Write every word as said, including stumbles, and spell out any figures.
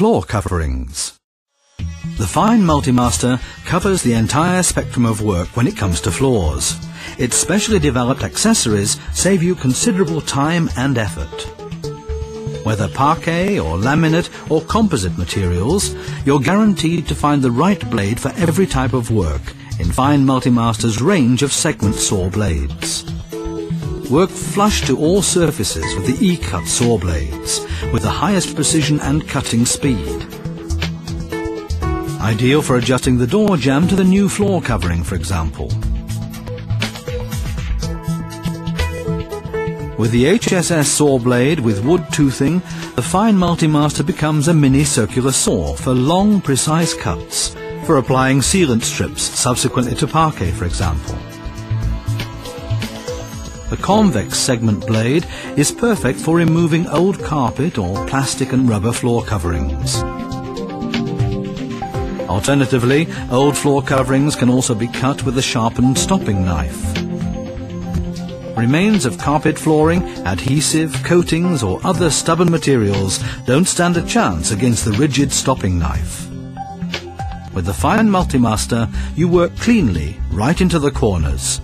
floor coverings. The Fein MultiMaster covers the entire spectrum of work when it comes to floors. Its specially developed accessories save you considerable time and effort. Whether parquet or laminate or composite materials, you're guaranteed to find the right blade for every type of work in Fein MultiMaster's range of segment saw blades. Work flush to all surfaces with the E-cut saw blades, with the highest precision and cutting speed. Ideal for adjusting the door jamb to the new floor covering, for example. With the H S S saw blade with wood toothing, the Fein MultiMaster becomes a mini circular saw for long, precise cuts, for applying sealant strips subsequently to parquet, for example. The convex segment blade is perfect for removing old carpet or plastic and rubber floor coverings. Alternatively, old floor coverings can also be cut with a sharpened stopping knife. Remains of carpet flooring, adhesive, coatings or other stubborn materials don't stand a chance against the rigid stopping knife. With the Fein MultiMaster, you work cleanly right into the corners.